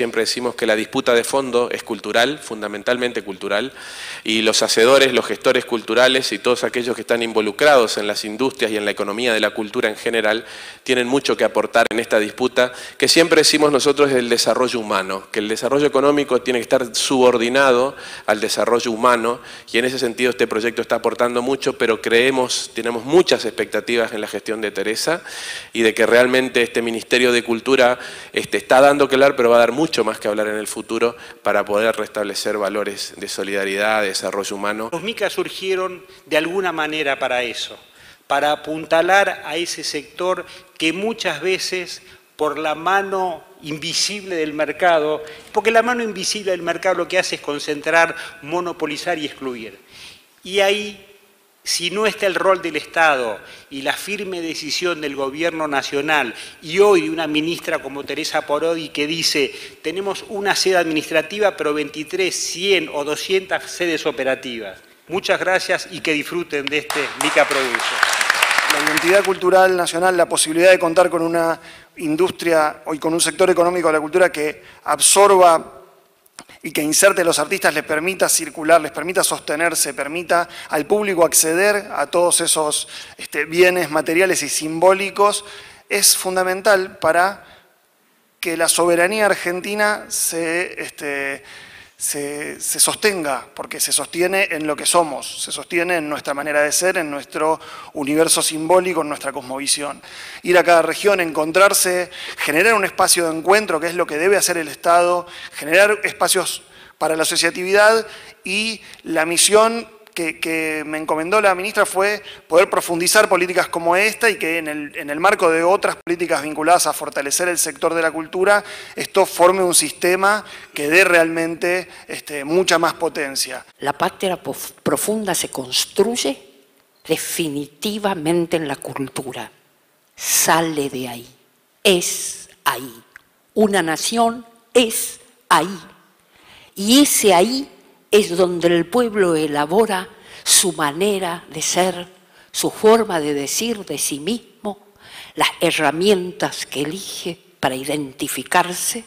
Siempre decimos que la disputa de fondo es cultural, fundamentalmente cultural, y los hacedores, los gestores culturales y todos aquellos que están involucrados en las industrias y en la economía de la cultura en general tienen mucho que aportar en esta disputa, que siempre decimos nosotros es el desarrollo humano, que el desarrollo económico tiene que estar subordinado al desarrollo humano, y en ese sentido este proyecto está aportando mucho, pero creemos, tenemos muchas expectativas en la gestión de Teresa y de que realmente este Ministerio de Cultura está dando que hablar, pero va a dar mucho más que hablar en el futuro para poder restablecer valores de solidaridad, de desarrollo humano. Los MICA surgieron de alguna manera para eso, para apuntalar a ese sector que muchas veces por la mano invisible del mercado, porque la mano invisible del mercado lo que hace es concentrar, monopolizar y excluir. Y ahí, si no está el rol del Estado y la firme decisión del gobierno nacional, y hoy de una ministra como Teresa Parodi que dice, tenemos una sede administrativa, pero 23, 100 o 200 sedes operativas. Muchas gracias y que disfruten de este MICA Produce. La identidad cultural nacional, la posibilidad de contar con una industria y con un sector económico de la cultura que absorba y que inserte a los artistas, les permita circular, les permita sostenerse, permita al público acceder a todos esos bienes materiales y simbólicos, es fundamental para que la soberanía argentina se sostenga, porque se sostiene en lo que somos, se sostiene en nuestra manera de ser, en nuestro universo simbólico, en nuestra cosmovisión. Ir a cada región, encontrarse, generar un espacio de encuentro, que es lo que debe hacer el Estado, generar espacios para la asociatividad, y la misión que me encomendó la ministra fue poder profundizar políticas como esta y que en el marco de otras políticas vinculadas a fortalecer el sector de la cultura, esto forme un sistema que dé realmente mucha más potencia. La patria profunda se construye definitivamente en la cultura, sale de ahí, es ahí. Una nación es ahí, y ese ahí es donde el pueblo elabora su manera de ser, su forma de decir de sí mismo, las herramientas que elige para identificarse,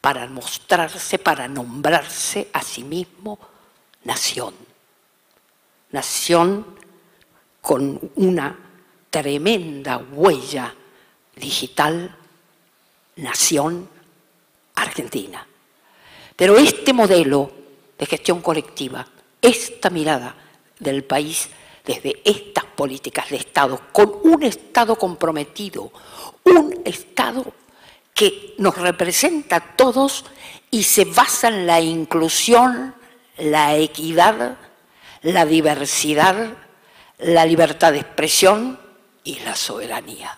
para mostrarse, para nombrarse a sí mismo nación. Nación con una tremenda huella digital, nación argentina. Pero este modelo de gestión colectiva, esta mirada del país desde estas políticas de Estado, con un Estado comprometido, un Estado que nos representa a todos y se basa en la inclusión, la equidad, la diversidad, la libertad de expresión y la soberanía.